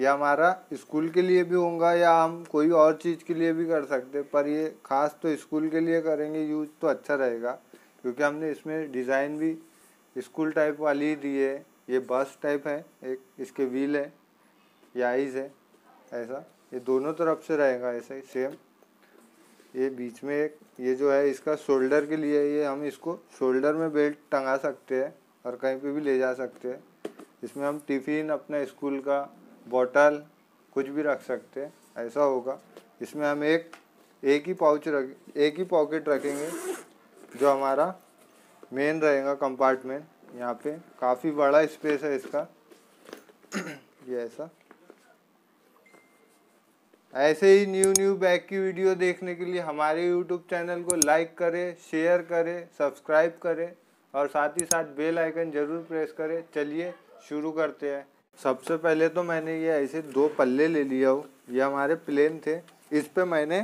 या हमारा स्कूल के लिए भी होगा या हम कोई और चीज़ के लिए भी कर सकते, पर ये खास तो स्कूल के लिए करेंगे यूज तो अच्छा रहेगा, क्योंकि हमने इसमें डिज़ाइन भी स्कूल टाइप वाली ही दी है। ये बस टाइप है एक, इसके व्हील है, ये आइज है, ऐसा ये दोनों तरफ से रहेगा ऐसे ही सेम। ये बीच में एक ये जो है इसका शोल्डर के लिए, ये हम इसको शोल्डर में बेल्ट टंगा सकते हैं और कहीं पे भी ले जा सकते हैं। इसमें हम टिफ़िन, अपना स्कूल का बॉटल कुछ भी रख सकते हैं, ऐसा होगा। इसमें हम एक ही पॉकेट रखेंगे जो हमारा मेन रहेगा कंपार्टमेंट। यहाँ पे काफ़ी बड़ा स्पेस है इसका। ये ऐसे ही न्यू बैग की वीडियो देखने के लिए हमारे यूट्यूब चैनल को लाइक करें, शेयर करें, सब्सक्राइब करें और साथ ही साथ बेल आइकन ज़रूर प्रेस करें। चलिए शुरू करते हैं। सबसे पहले तो मैंने ये ऐसे दो पल्ले ले लिया हो, ये हमारे प्लेन थे, इस पे मैंने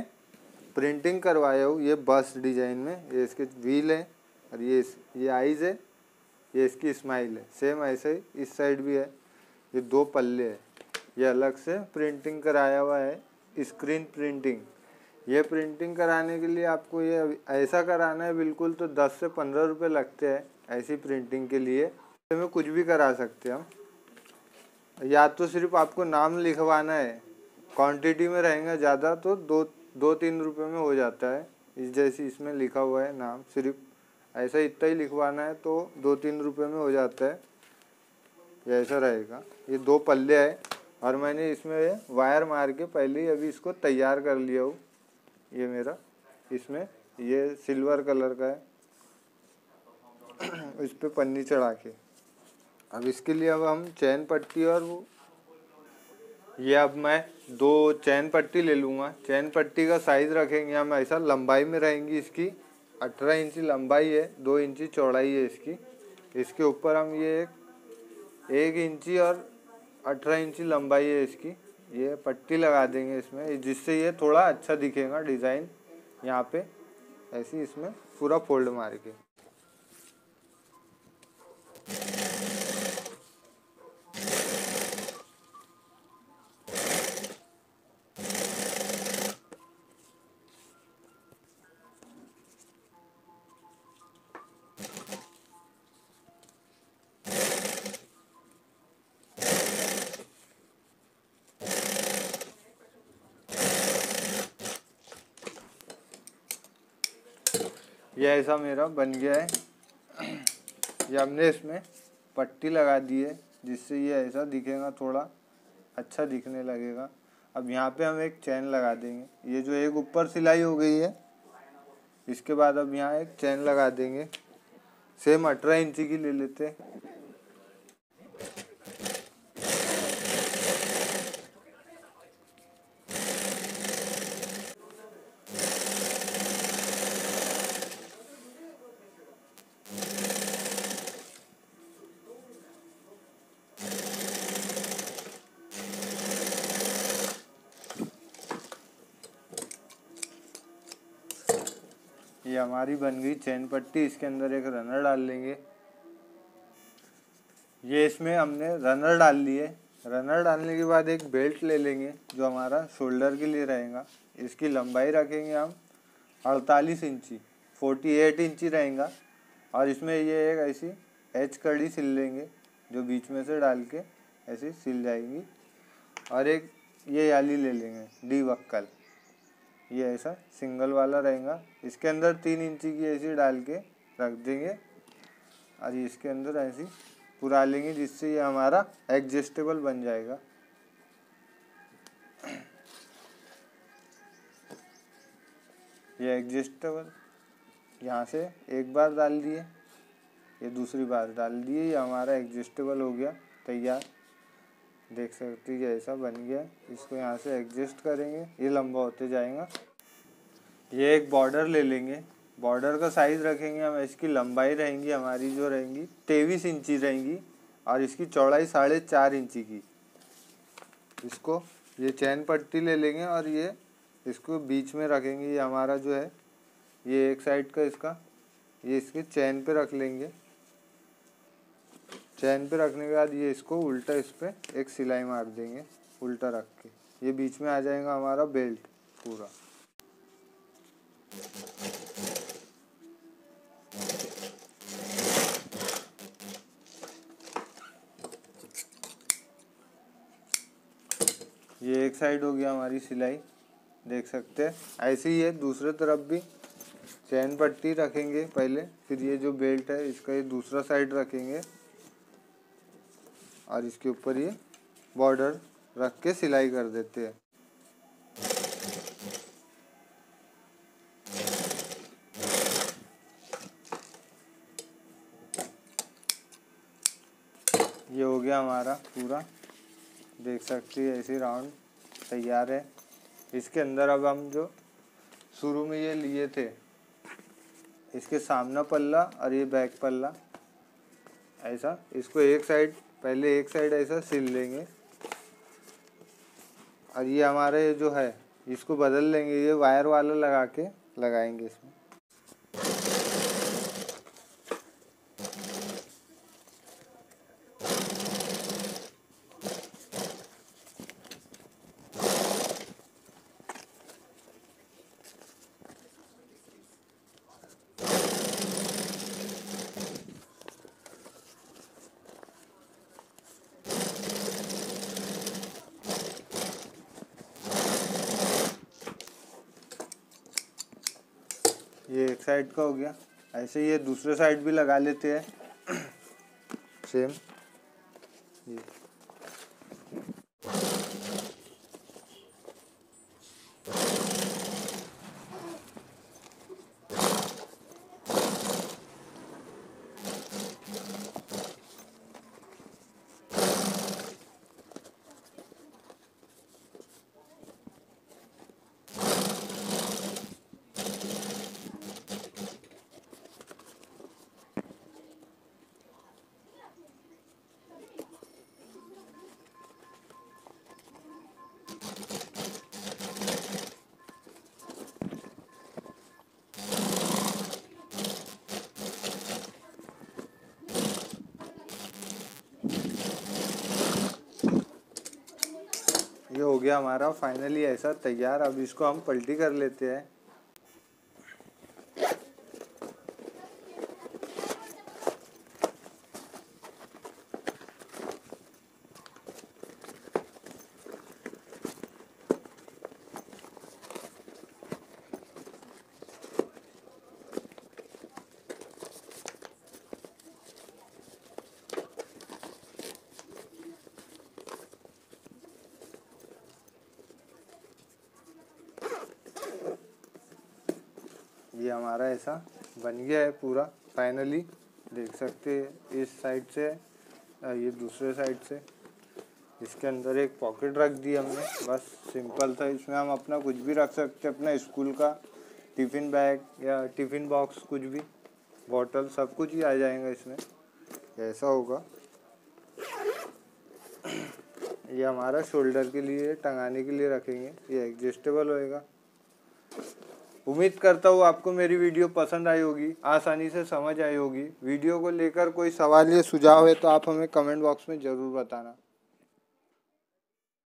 प्रिंटिंग करवाया हो। ये बस डिज़ाइन में, ये इसके व्हील है और ये आइज़ है, ये इसकी स्माइल है। सेम ऐसे ही इस साइड भी है, ये दो पल्ले है, ये अलग से प्रिंटिंग कराया हुआ है, स्क्रीन प्रिंटिंग। ये प्रिंटिंग कराने के लिए आपको ये ऐसा कराना है बिल्कुल, तो 10 से 15 रुपये लगते हैं ऐसी प्रिंटिंग के लिए। इसमें कुछ भी करा सकते हैं हम, या तो सिर्फ आपको नाम लिखवाना है, क्वांटिटी में रहेंगे ज़्यादा तो 2-3 रुपये में हो जाता है। इस जैसे इसमें लिखा हुआ है नाम, सिर्फ ऐसा इतना ही लिखवाना है तो 2-3 रुपये में हो जाता है। ये ऐसा रहेगा, ये दो पल्ले है और मैंने इसमें वायर मार के पहले ही अभी इसको तैयार कर लिया हूँ। ये मेरा इसमें ये सिल्वर कलर का है, इस पर पन्नी चढ़ा के। अब इसके लिए अब हम चैन पट्टी और वो ये, अब मैं 2 चैन पट्टी ले लूँगा। चैन पट्टी का साइज़ रखेंगे हम ऐसा, लंबाई में रहेंगी इसकी 18 इंची लंबाई है, 2 इंची चौड़ाई है इसकी। इसके ऊपर हम ये 1 इंची और 18 इंची लंबाई है इसकी, ये पट्टी लगा देंगे इसमें, जिससे ये थोड़ा अच्छा दिखेगा डिज़ाइन। यहाँ पे ऐसी इसमें पूरा फोल्ड मार के ये ऐसा मेरा बन गया है। ये हमने इसमें पट्टी लगा दी है, जिससे ये ऐसा दिखेगा, थोड़ा अच्छा दिखने लगेगा। अब यहाँ पे हम एक चैन लगा देंगे, ये जो एक ऊपर सिलाई हो गई है, इसके बाद अब यहाँ एक चैन लगा देंगे। सेम 18 इंची की ले लेते हैं। ये हमारी बन गई चैन पट्टी। इसके अंदर एक रनर डाल लेंगे। ये इसमें हमने रनर डाल लिए। रनर डालने के बाद एक बेल्ट ले लेंगे जो हमारा शोल्डर के लिए रहेगा। इसकी लंबाई रखेंगे हम 48 इंची, 48 इंची रहेगा। और इसमें ये एक ऐसी एच कड़ी सिल लेंगे जो बीच में से डाल के ऐसी सिल जाएगी। और एक ये याली ले लेंगे डी वक्कल, ये ऐसा सिंगल वाला रहेगा। इसके अंदर 3 इंची की ऐसी डाल के रख देंगे और इसके अंदर ऐसी पुरा लेंगे, जिससे ये हमारा एडजस्टेबल बन जाएगा। ये एडजस्टेबल यहाँ से एक बार डाल दिए, ये दूसरी बार डाल दिए, ये हमारा एडजस्टेबल हो गया तैयार। देख सकते हैं ऐसा बन गया। इसको यहाँ से एडजस्ट करेंगे, ये लंबा होते जाएगा। ये एक बॉर्डर ले लेंगे। बॉर्डर का साइज़ रखेंगे हम, इसकी लंबाई रहेंगी हमारी जो रहेंगी 23 इंची रहेंगी और इसकी चौड़ाई 4.5 इंची की। इसको ये चैन पट्टी ले लेंगे और ये इसको बीच में रखेंगे। ये हमारा जो है ये एक साइड का इसका, ये इसके चैन पे रख लेंगे। चैन पे रखने के बाद ये इसको उल्टा इस पर एक सिलाई मार देंगे। उल्टा रख के, ये बीच में आ जाएगा हमारा बेल्ट पूरा। ये एक साइड हो गया हमारी सिलाई, देख सकते हैं। ऐसे ही है दूसरे तरफ भी, चैन पट्टी रखेंगे पहले, फिर ये जो बेल्ट है इसका ये दूसरा साइड रखेंगे और इसके ऊपर ये बॉर्डर रख के सिलाई कर देते हैं। ये हो गया हमारा पूरा, देख सकते हैं ऐसे राउंड तैयार है। इसके अंदर अब हम जो शुरू में ये लिए थे, इसके सामना पल्ला और ये बैक पल्ला, ऐसा इसको एक साइड पहले एक साइड ऐसा सिल लेंगे और ये हमारे जो है इसको बदल लेंगे, ये वायर वाला लगा के लगाएंगे इसमें। ये एक साइड का हो गया, ऐसे ये दूसरे साइड भी लगा लेते हैं सेम। ये ये हो गया हमारा फाइनली ऐसा तैयार। अब इसको हम पलटी कर लेते हैं। ये हमारा ऐसा बन गया है पूरा फाइनली, देख सकते हैं। इस साइड से ये दूसरे साइड से इसके अंदर एक पॉकेट रख दी हमने, बस सिंपल था। इसमें हम अपना कुछ भी रख सकते हैं, अपना स्कूल का टिफ़िन बैग या टिफ़िन बॉक्स, कुछ भी बॉटल, सब कुछ ही आ जाएगा इसमें। ऐसा होगा ये हमारा शोल्डर के लिए टंगाने के लिए रखेंगे, ये एडजस्टेबल होएगा। उम्मीद करता हूँ आपको मेरी वीडियो पसंद आई होगी, आसानी से समझ आई होगी। वीडियो को लेकर कोई सवाल या सुझाव है तो आप हमें कमेंट बॉक्स में ज़रूर बताना।